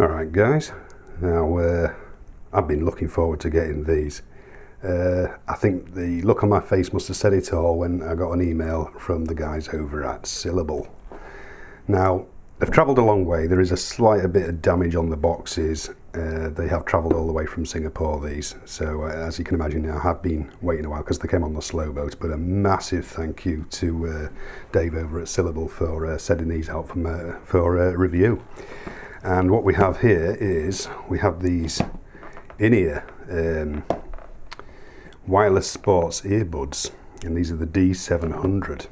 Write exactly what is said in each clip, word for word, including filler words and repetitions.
Alright guys, now uh, I've been looking forward to getting these. Uh, I think the look on my face must have said it all when I got an email from the guys over at Syllable. Now, they've travelled a long way. There is a slight a bit of damage on the boxes. Uh, they have travelled all the way from Singapore, these. So uh, as you can imagine, I have been waiting a while because they came on the slow boat. But a massive thank you to uh, Dave over at Syllable for uh, sending these out from, uh, for uh, review. And what we have here is we have these in-ear um, wireless sports earbuds, and these are the D seven hundred.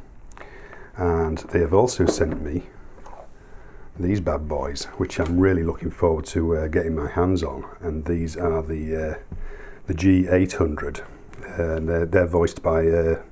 And they have also sent me these bad boys, which I'm really looking forward to uh, getting my hands on. And these are the uh, the G eight hundred, and they're, they're voiced by uh,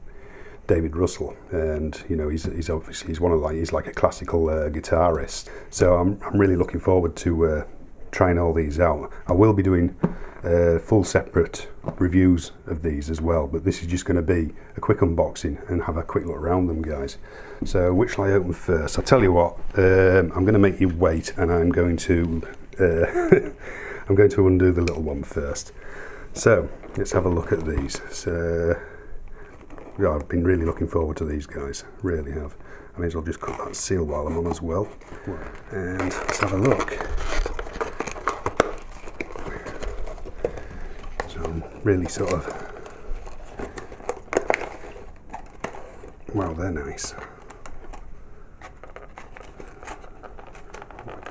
David Russell, and you know he's he's obviously he's one of like he's like a classical uh, guitarist. So I'm I'm really looking forward to uh, trying all these out. I will be doing uh, full separate reviews of these as well, but this is just going to be a quick unboxing and have a quick look around them, guys. So which shall I open first? I tell you what, um, I'm going to make you wait, and I'm going to uh, I'm going to undo the little one first. So let's have a look at these. So. Yeah, I've been really looking forward to these guys, really have. I may as well just cut that seal while I'm on as well. And let's have a look. So I'm really sort of... Wow, they're nice.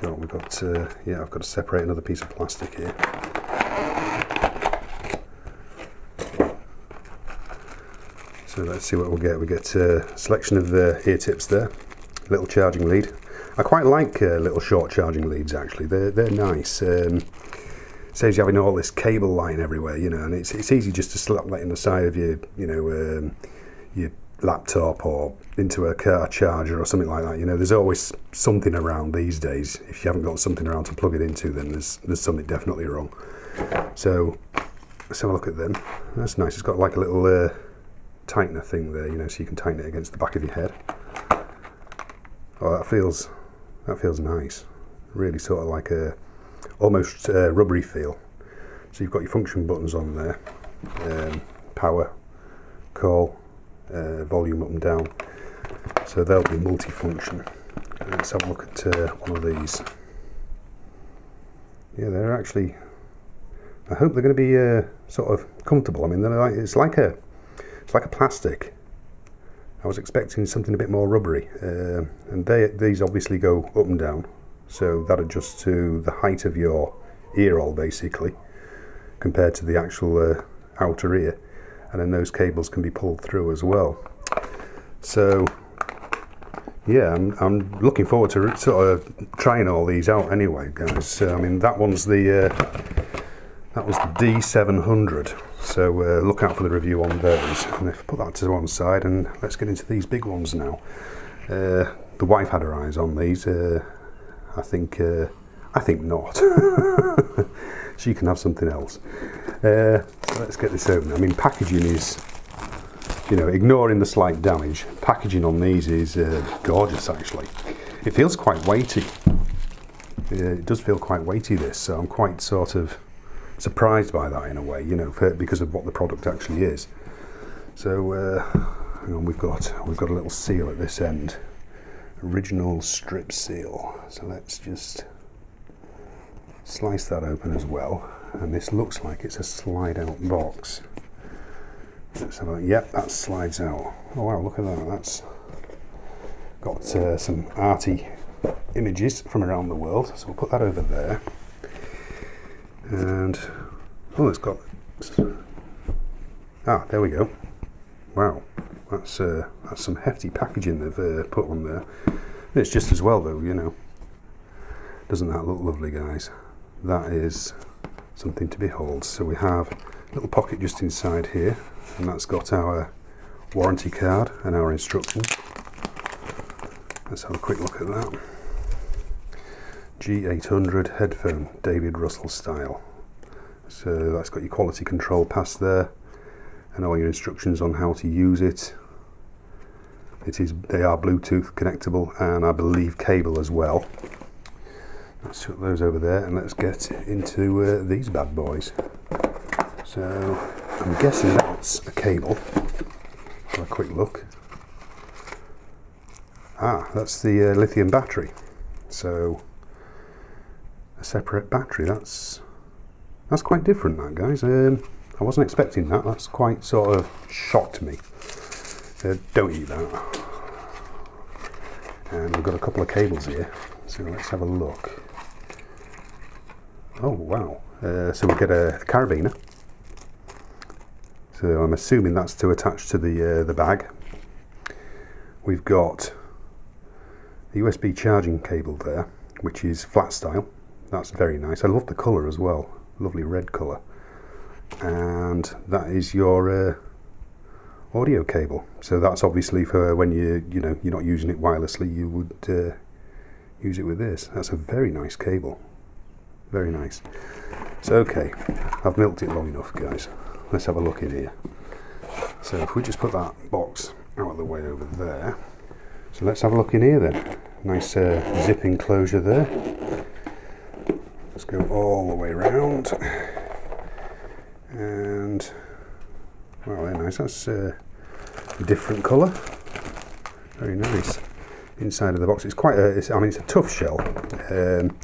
What we've got, we've got uh, yeah, I've got to separate another piece of plastic here. So let's see what we'll get. We get a selection of uh, ear tips there, little charging lead. I quite like uh, little short charging leads actually, they're, they're nice. Um, saves you having all this cable lying everywhere, you know, and it's, it's easy just to slap that in the side of your, you know, um, your laptop or into a car charger or something like that. You know, there's always something around these days. If you haven't got something around to plug it into, then there's, there's something definitely wrong. So let's have a look at them. That's nice, it's got like a little... Uh, tightener thing there, you know, so you can tighten it against the back of your head. Oh, that feels, that feels nice. Really sort of like a, almost uh, rubbery feel. So you've got your function buttons on there, um, power, call, uh, volume up and down. So they'll be multi-function. Let's have a look at uh, one of these. Yeah, they're actually, I hope they're going to be uh, sort of comfortable. I mean, they're like, it's like a, It's like a plastic. I was expecting something a bit more rubbery, um, and they, these obviously go up and down, so that adjusts to the height of your ear hole basically compared to the actual uh, outer ear, and then those cables can be pulled through as well. So yeah, I'm, I'm looking forward to sort of trying all these out anyway, guys. So, I mean, that one's the uh, that was the D seven hundred. So uh, look out for the review on those. And if I put that to one side, and let's get into these big ones now. Uh, the wife had her eyes on these. Uh, I think, uh, I think not. She can have something else. Uh, so let's get this open. I mean, packaging is, you know, ignoring the slight damage, packaging on these is uh, gorgeous actually. It feels quite weighty. Uh, it does feel quite weighty, this, so I'm quite sort of surprised by that in a way, you know, for, because of what the product actually is. So uh, hang on, we've got we've got a little seal at this end, original strip seal. So let's just slice that open as well. And this looks like it's a slide-out box. Let's have a look. Yep, that slides out. Oh wow, look at that. That's got uh, some arty images from around the world. So we'll put that over there. And oh, it's got ah, there we go. Wow, that's uh, that's some hefty packaging they've uh, put on there. And it's just as well though, you know. Doesn't that look lovely, guys? That is something to behold. So we have a little pocket just inside here, and that's got our warranty card and our instructions. Let's have a quick look at that. G eight hundred headphone, David Russell style. So that's got your quality control pass there, and all your instructions on how to use it. It is, they are Bluetooth connectable, and I believe cable as well. Let's put those over there and let's get into uh, these bad boys. So I'm guessing that's a cable. Have a quick look. Ah, that's the uh, lithium battery. So a separate battery. That's that's quite different, that, guys. Um, I wasn't expecting that. That's quite sort of shocked me. Uh, don't eat that. And we've got a couple of cables here, so let's have a look. Oh wow! Uh, so we get a carabiner. So I'm assuming that's to attach to the uh, the bag. We've got the U S B charging cable there, which is flat style. That's very nice. I love the colour as well. Lovely red colour. And that is your. Uh, audio cable, so that's obviously for when you you know you're not using it wirelessly, you would uh, use it with this. That's a very nice cable, very nice. So okay, I've milked it long enough, guys. Let's have a look in here. So if we just put that box out of the way over there, so let's have a look in here then. Nice uh, zip enclosure there. Let's go all the way around, and well, very nice. That's uh, a different colour. Very nice. Inside of the box, it's quite a. It's, I mean, it's a tough shell. Um,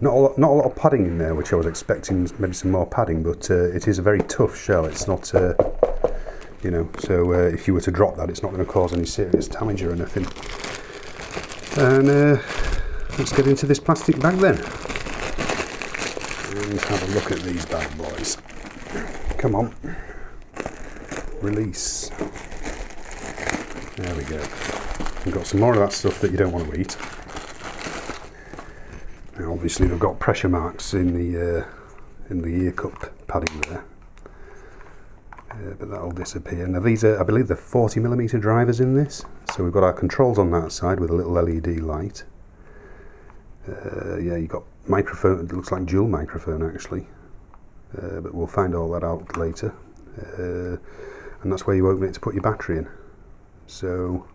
not a lot, not a lot of padding in there, which I was expecting. Maybe some more padding, but uh, it is a very tough shell. It's not, uh, you know. So uh, if you were to drop that, it's not going to cause any serious damage or anything. And uh, let's get into this plastic bag then. And have a look at these bad boys. Come on. Release. There we go. We've got some more of that stuff that you don't want to eat. Now obviously they've got pressure marks in the uh, in the ear cup padding there, uh, but that'll disappear. Now these are, I believe, the forty millimeter drivers in this. So we've got our controls on that side with a little L E D light. Uh, yeah, you've got microphone. It looks like dual microphone actually, uh, but we'll find all that out later. Uh, And that's where you open it to put your battery in. So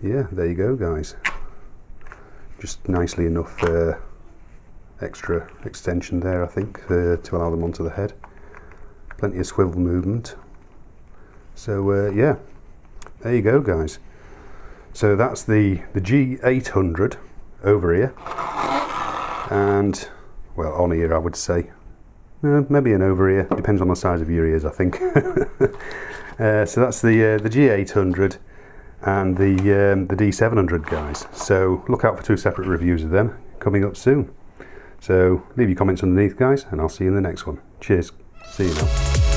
yeah, there you go, guys. Just nicely enough uh, extra extension there, I think, uh, to allow them onto the head. Plenty of swivel movement. So uh, yeah, there you go, guys. So that's the the G eight hundred over here, and well, on here I would say. Uh, maybe an over ear, depends on the size of your ears, I think. uh, so that's the uh, the G eight hundred and the um, the D seven hundred, guys. So look out for two separate reviews of them coming up soon. So leave your comments underneath, guys, and I'll see you in the next one. Cheers. See you now.